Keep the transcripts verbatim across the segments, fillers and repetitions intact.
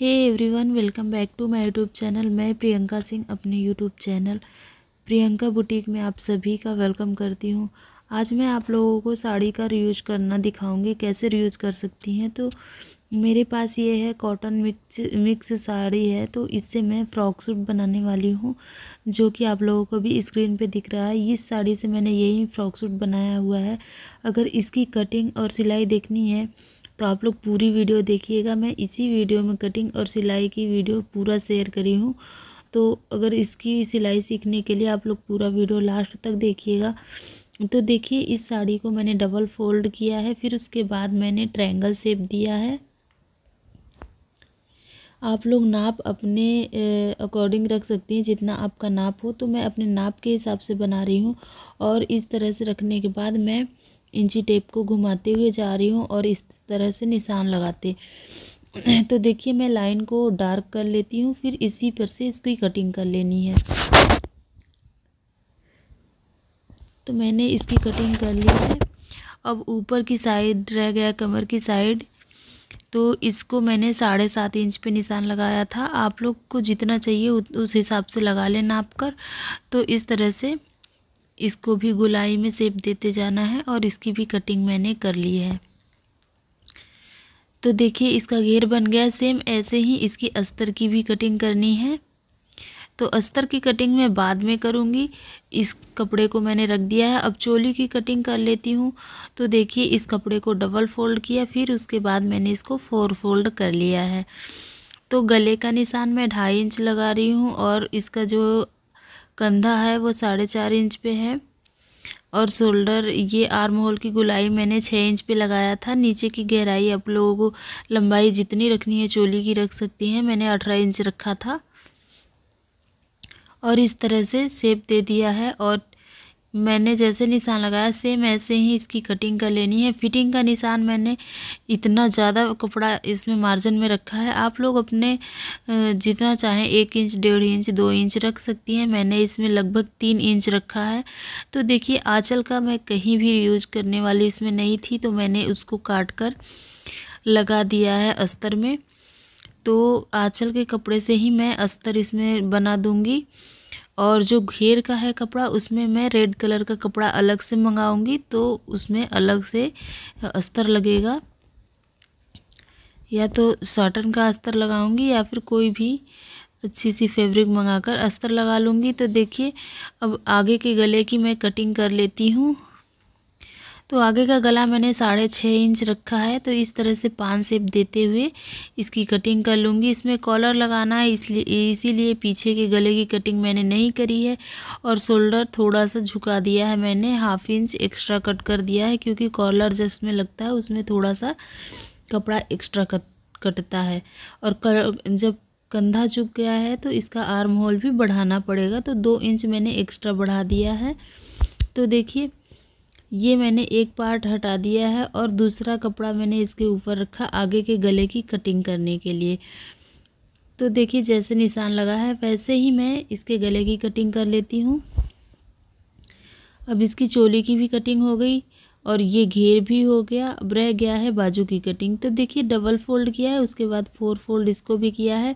Hey everyone, welcome back to my YouTube channel. मैं प्रियंका सिंह अपने YouTube channel Priyanka boutique में आप सभी का वेलकम करती हूँ। आज मैं आप लोगों को साड़ी का रियूज करना दिखाऊंगी, कैसे रियूज कर सकती हैं। तो मेरे पास ये है कॉटन मिक्स मिक्स साड़ी है, तो इससे मैं फ्रॉक सूट बनाने वाली हूँ, जो कि आप लोगों को भी स्क्रीन पे दिख रहा है। इस साड़ी से मैंने यही फ्रॉक सूट बनाया हुआ है। अगर इसकी कटिंग और सिलाई देखनी है तो आप लोग पूरी वीडियो देखिएगा। मैं इसी वीडियो में कटिंग और सिलाई की वीडियो पूरा शेयर करी हूँ, तो अगर इसकी सिलाई सीखने के लिए आप लोग पूरा वीडियो लास्ट तक देखिएगा। तो देखिए, इस साड़ी को मैंने डबल फोल्ड किया है, फिर उसके बाद मैंने ट्रायंगल शेप दिया है। आप लोग नाप अपने अकॉर्डिंग रख सकती हैं, जितना आपका नाप हो। तो मैं अपने नाप के हिसाब से बना रही हूँ, और इस तरह से रखने के बाद मैं इंची टेप को घुमाते हुए जा रही हूँ और इस तरह से निशान लगाते। तो देखिए, मैं लाइन को डार्क कर लेती हूँ, फिर इसी पर से इसकी कटिंग कर लेनी है। तो मैंने इसकी कटिंग कर ली है। अब ऊपर की साइड रह गया, कमर की साइड। तो इसको मैंने साढ़े सात इंच पे निशान लगाया था। आप लोग को जितना चाहिए उस हिसाब से लगा लेना नाप कर। तो इस तरह से इसको भी गोलाई में शेप देते जाना है, और इसकी भी कटिंग मैंने कर ली है। तो देखिए, इसका घेर बन गया। सेम ऐसे ही इसकी अस्तर की भी कटिंग करनी है। तो अस्तर की कटिंग मैं बाद में करूँगी। इस कपड़े को मैंने रख दिया है। अब चोली की कटिंग कर लेती हूँ। तो देखिए, इस कपड़े को डबल फोल्ड किया, फिर उसके बाद मैंने इसको फोर फोल्ड कर लिया है। तो गले का निशान मैं ढाई इंच लगा रही हूँ, और इसका जो कंधा है वो साढ़े चार इंच पे है, और शोल्डर ये आर्म होल की गोलाई मैंने छः इंच पे लगाया था। नीचे की गहराई आप लोगों को लंबाई जितनी रखनी है चोली की रख सकती हैं। मैंने अठारह इंच रखा था, और इस तरह से शेप दे दिया है। और मैंने जैसे निशान लगाया सेम ऐसे ही इसकी कटिंग कर लेनी है। फिटिंग का निशान मैंने इतना ज़्यादा कपड़ा इसमें मार्जिन में रखा है। आप लोग अपने जितना चाहें एक इंच, डेढ़ इंच, दो इंच रख सकती हैं। मैंने इसमें लगभग तीन इंच रखा है। तो देखिए, आंचल का मैं कहीं भी यूज करने वाली इसमें नहीं थी, तो मैंने उसको काट कर लगा दिया है अस्तर में। तो आंचल के कपड़े से ही मैं अस्तर इसमें बना दूँगी, और जो घेर का है कपड़ा उसमें मैं रेड कलर का कपड़ा अलग से मंगाऊंगी, तो उसमें अलग से अस्तर लगेगा। या तो साटन का अस्तर लगाऊंगी, या फिर कोई भी अच्छी सी फैब्रिक मंगाकर अस्तर लगा लूँगी। तो देखिए, अब आगे के गले की मैं कटिंग कर लेती हूँ। तो आगे का गला मैंने साढ़े छः इंच रखा है, तो इस तरह से पान शेप देते हुए इसकी कटिंग कर लूँगी। इसमें कॉलर लगाना है, इसलिए इसीलिए पीछे के गले की कटिंग मैंने नहीं करी है, और शोल्डर थोड़ा सा झुका दिया है। मैंने हाफ इंच एक्स्ट्रा कट कर दिया है, क्योंकि कॉलर जिसमें लगता है उसमें थोड़ा सा कपड़ा एक्स्ट्रा कट कटता है। और कर, जब कंधा झुक गया है तो इसका आर्म होल भी बढ़ाना पड़ेगा, तो दो इंच मैंने एक्स्ट्रा बढ़ा दिया है। तो देखिए, ये मैंने एक पार्ट हटा दिया है, और दूसरा कपड़ा मैंने इसके ऊपर रखा आगे के गले की कटिंग करने के लिए। तो देखिए, जैसे निशान लगा है वैसे ही मैं इसके गले की कटिंग कर लेती हूँ। अब इसकी चोली की भी कटिंग हो गई, और ये घेर भी हो गया। अब रह गया है बाजू की कटिंग। तो देखिए, डबल फोल्ड किया है, उसके बाद फोर फोल्ड इसको भी किया है।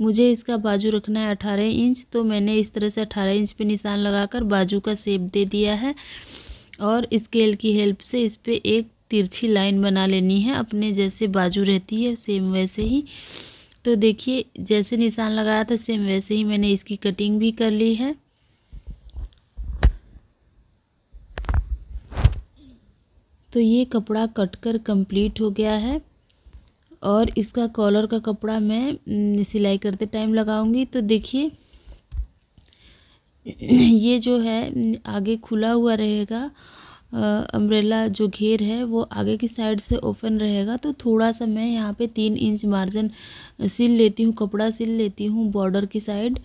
मुझे इसका बाजू रखना है अठारह इंच, तो मैंने इस तरह से अठारह इंच पर निशान लगाकर बाजू का शेप दे दिया है, और स्केल की हेल्प से इस पर एक तिरछी लाइन बना लेनी है। अपने जैसे बाजू रहती है सेम वैसे ही। तो देखिए, जैसे निशान लगाया था सेम वैसे ही मैंने इसकी कटिंग भी कर ली है। तो ये कपड़ा कट कर कंप्लीट हो गया है, और इसका कॉलर का कपड़ा मैं सिलाई करते टाइम लगाऊंगी। तो देखिए, ये जो है आगे खुला हुआ रहेगा, अम्ब्रेला जो घेर है वो आगे की साइड से ओपन रहेगा। तो थोड़ा सा मैं यहाँ पे तीन इंच मार्जिन सिल लेती हूँ, कपड़ा सिल लेती हूँ बॉर्डर की साइड।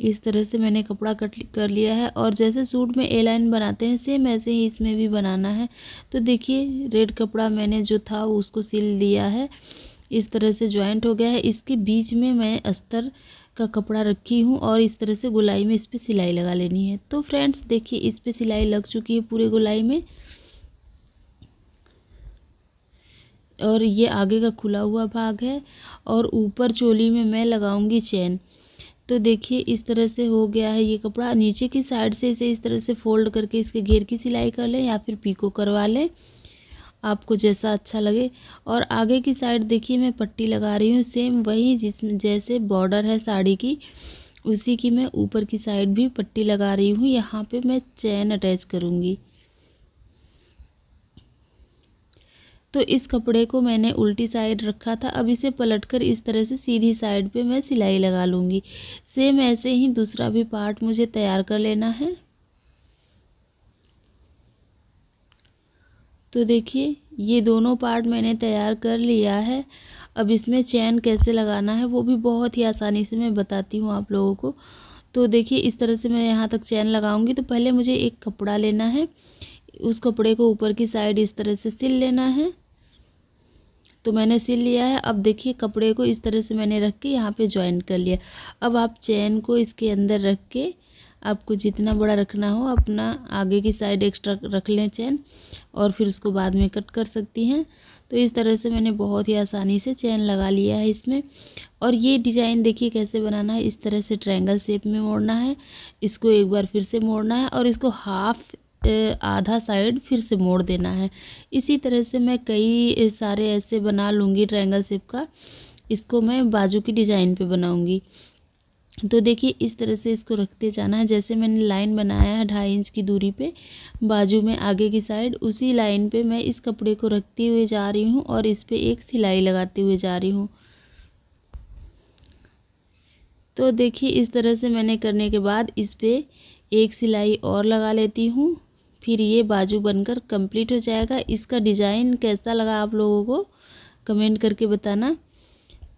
इस तरह से मैंने कपड़ा कट कर लिया है, और जैसे सूट में ए लाइन बनाते हैं सेम ऐसे ही इसमें भी बनाना है। तो देखिए, रेड कपड़ा मैंने जो था उसको सिल दिया है। इस तरह से ज्वाइंट हो गया है। इसके बीच में मैं अस्तर का कपड़ा रखी हूँ, और इस तरह से गोलाई में इस पर सिलाई लगा लेनी है। तो फ्रेंड्स देखिए, इस पर सिलाई लग चुकी है पूरे गोलाई में। और ये आगे का खुला हुआ भाग है और ऊपर चोली में मैं लगाऊंगी चैन। तो देखिए इस तरह से हो गया है ये कपड़ा। नीचे की साइड से इसे इस तरह से फोल्ड करके इसके घेर की सिलाई कर लें या फिर पीको करवा लें, आपको जैसा अच्छा लगे। और आगे की साइड देखिए मैं पट्टी लगा रही हूँ, सेम वही जिसमें जैसे बॉर्डर है साड़ी की उसी की मैं ऊपर की साइड भी पट्टी लगा रही हूँ। यहाँ पे मैं चैन अटैच करूँगी। तो इस कपड़े को मैंने उल्टी साइड रखा था, अब इसे पलटकर इस तरह से सीधी साइड पे मैं सिलाई लगा लूँगी। सेम ऐसे ही दूसरा भी पार्ट मुझे तैयार कर लेना है। तो देखिए ये दोनों पार्ट मैंने तैयार कर लिया है। अब इसमें चैन कैसे लगाना है वो भी बहुत ही आसानी से मैं बताती हूँ आप लोगों को। तो देखिए इस तरह से मैं यहाँ तक चैन लगाऊँगी। तो पहले मुझे एक कपड़ा लेना है, उस कपड़े को ऊपर की साइड इस तरह से सिल लेना है। तो मैंने सिल लिया है। अब देखिए कपड़े को इस तरह से मैंने रख के यहाँ पे ज्वाइन कर लिया। अब आप चैन को इसके अंदर रख के आपको जितना बड़ा रखना हो अपना आगे की साइड एक्स्ट्रा रख लें चैन, और फिर उसको बाद में कट कर सकती हैं। तो इस तरह से मैंने बहुत ही आसानी से चैन लगा लिया है इसमें। और ये डिज़ाइन देखिए कैसे बनाना है, इस तरह से ट्रायंगल शेप में मोड़ना है, इसको एक बार फिर से मोड़ना है और इसको हाफ आधा साइड फिर से मोड़ देना है। इसी तरह से मैं कई सारे ऐसे बना लूँगी ट्रायंगल शेप का। इसको मैं बाजू की डिज़ाइन पे बनाऊँगी। तो देखिए इस तरह से इसको रखते जाना है। जैसे मैंने लाइन बनाया है ढाई इंच की दूरी पे बाजू में आगे की साइड, उसी लाइन पे मैं इस कपड़े को रखते हुए जा रही हूँ और इस पर एक सिलाई लगाते हुए जा रही हूँ। तो देखिए इस तरह से मैंने करने के बाद इस पर एक सिलाई और लगा लेती हूँ, फिर ये बाजू बनकर कंप्लीट हो जाएगा। इसका डिज़ाइन कैसा लगा आप लोगों को कमेंट करके बताना।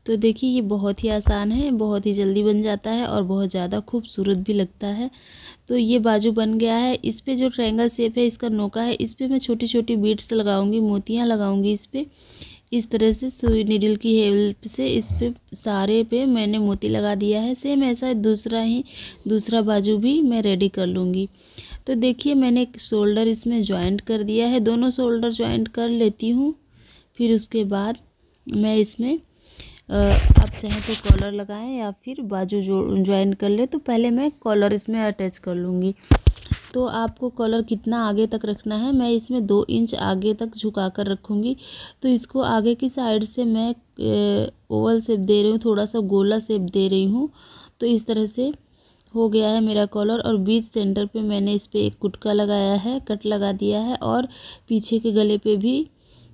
तो देखिए ये बहुत ही आसान है, बहुत ही जल्दी बन जाता है और बहुत ज़्यादा खूबसूरत भी लगता है। तो ये बाजू बन गया है। इस पे जो ट्रायंगल शेप है इसका नोका है, इस पे मैं छोटी छोटी बीट्स लगाऊंगी, मोतियाँ लगाऊंगी इस पे। इस तरह से सुई नीडल की हेल्प से इस पे सारे पे मैंने मोती लगा दिया है। सेम ऐसा दूसरा ही दूसरा बाजू भी मैं रेडी कर लूँगी। तो देखिए मैंने एक शोल्डर इसमें जॉइंट कर दिया है, दोनों शोल्डर जॉइंट कर लेती हूँ। फिर उसके बाद मैं इसमें आप चाहें तो कॉलर लगाएं या फिर बाजू जो ज्वाइन कर ले। तो पहले मैं कॉलर इसमें अटैच कर लूँगी। तो आपको कॉलर कितना आगे तक रखना है, मैं इसमें दो इंच आगे तक झुका कर रखूँगी। तो इसको आगे की साइड से मैं ओवल शेप दे रही हूँ, थोड़ा सा गोला शेप दे रही हूँ। तो इस तरह से हो गया है मेरा कॉलर। और बीच सेंटर पे मैंने इस पर एक कुटका लगाया है, कट लगा दिया है। और पीछे के गले पे भी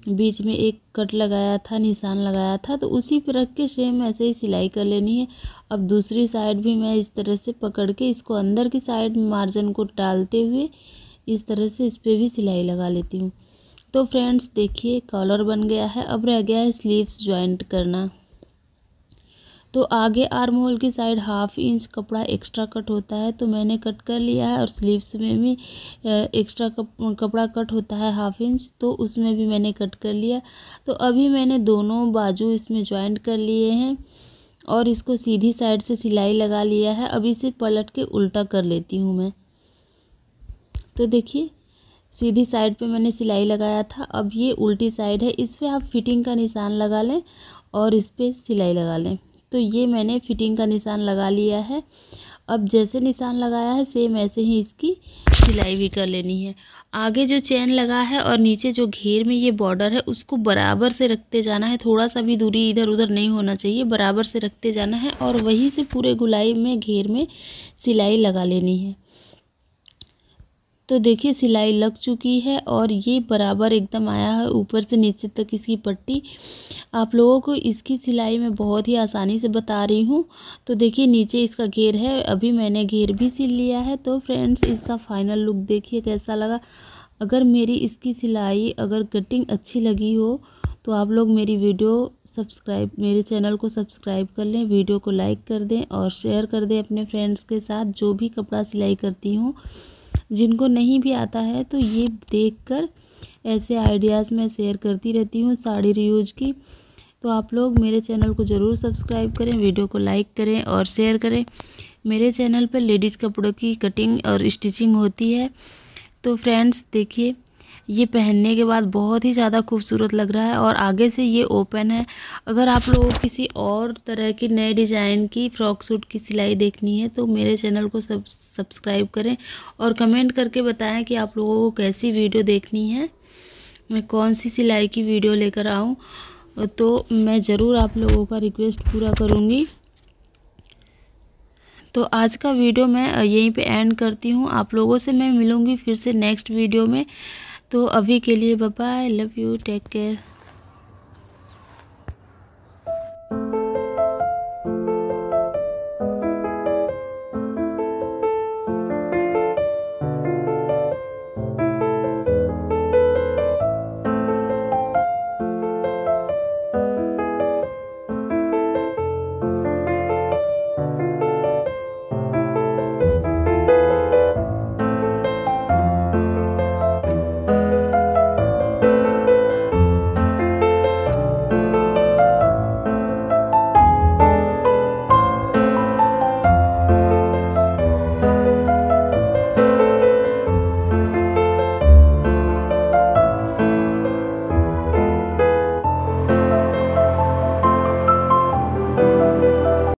बीच में एक कट लगाया था, निशान लगाया था। तो उसी पर रख के सेम ऐसे ही सिलाई कर लेनी है। अब दूसरी साइड भी मैं इस तरह से पकड़ के इसको अंदर की साइड मार्जिन को डालते हुए इस तरह से इस पर भी सिलाई लगा लेती हूँ। तो फ्रेंड्स देखिए कॉलर बन गया है। अब रह गया है स्लीव्स जॉइंट करना। तो आगे आर्म होल की साइड हाफ इंच कपड़ा एक्स्ट्रा कट होता है, तो मैंने कट कर लिया है। और स्लीव्स में भी एक्स्ट्रा कपड़ा कट होता है हाफ इंच, तो उसमें भी मैंने कट कर लिया। तो अभी मैंने दोनों बाजू इसमें जॉइंट कर लिए हैं और इसको सीधी साइड से सिलाई लगा लिया है। अब इसे पलट के उल्टा कर लेती हूँ मैं। तो देखिए सीधी साइड पे मैंने सिलाई लगाया था, अब ये उल्टी साइड है। इस पर आप फिटिंग का निशान लगा लें और इस पर सिलाई लगा लें। तो ये मैंने फिटिंग का निशान लगा लिया है। अब जैसे निशान लगाया है सेम ऐसे ही इसकी सिलाई भी कर लेनी है। आगे जो चैन लगा है और नीचे जो घेर में ये बॉर्डर है उसको बराबर से रखते जाना है, थोड़ा सा भी दूरी इधर उधर नहीं होना चाहिए, बराबर से रखते जाना है। और वहीं से पूरे गोलाई में घेर में सिलाई लगा लेनी है। तो देखिए सिलाई लग चुकी है और ये बराबर एकदम आया है ऊपर से नीचे तक इसकी पट्टी। आप लोगों को इसकी सिलाई मैं बहुत ही आसानी से बता रही हूँ। तो देखिए नीचे इसका घेर है, अभी मैंने घेर भी सिल लिया है। तो फ्रेंड्स इसका फाइनल लुक देखिए कैसा लगा। अगर मेरी इसकी सिलाई अगर कटिंग अच्छी लगी हो तो आप लोग मेरी वीडियो सब्सक्राइब मेरे चैनल को सब्सक्राइब कर लें, वीडियो को लाइक कर दें और शेयर कर दें अपने फ्रेंड्स के साथ जो भी कपड़ा सिलाई करती हूँ। जिनको नहीं भी आता है तो ये देखकर ऐसे आइडियाज़ मैं शेयर करती रहती हूँ साड़ी रियूज की। तो आप लोग मेरे चैनल को ज़रूर सब्सक्राइब करें, वीडियो को लाइक करें और शेयर करें। मेरे चैनल पर लेडीज़ कपड़ों की कटिंग और स्टिचिंग होती है। तो फ्रेंड्स देखिए ये पहनने के बाद बहुत ही ज़्यादा खूबसूरत लग रहा है और आगे से ये ओपन है। अगर आप लोगों को किसी और तरह की नए डिज़ाइन की फ्रॉक सूट की सिलाई देखनी है तो मेरे चैनल को सब सब्सक्राइब करें और कमेंट करके बताएं कि आप लोगों को कैसी वीडियो देखनी है, मैं कौन सी सिलाई की वीडियो लेकर आऊँ, तो मैं ज़रूर आप लोगों का रिक्वेस्ट पूरा करूँगी। तो आज का वीडियो मैं यहीं पे एंड करती हूँ। आप लोगों से मैं मिलूँगी फिर से नेक्स्ट वीडियो में। तो अभी के लिए bye bye, love you, take care.